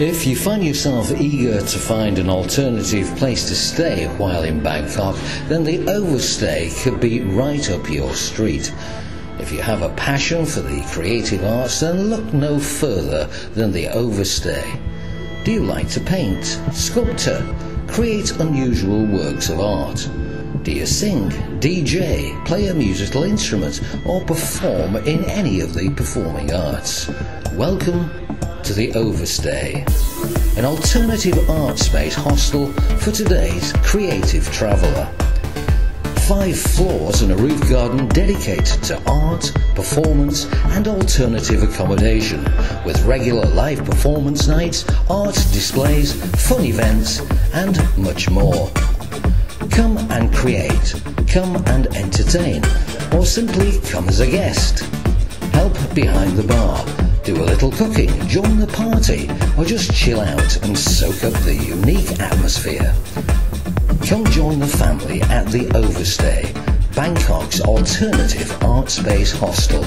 If you find yourself eager to find an alternative place to stay while in Bangkok, then the Overstay could be right up your street. If you have a passion for the creative arts, then look no further than the Overstay. Do you like to paint, sculpture, create unusual works of art? Do you sing, DJ, play a musical instrument, or perform in any of the performing arts? Welcome to the Overstay, an alternative art space hostel for today's creative traveller. 5 floors and a roof garden dedicated to art, performance and alternative accommodation, with regular live performance nights, art displays, fun events and much more. Come and create, come and entertain, or simply come as a guest. Help behind the bar, do a little cooking, join the party, or just chill out and soak up the unique atmosphere. Come join the family at the Overstay, Bangkok's alternative art space hostel.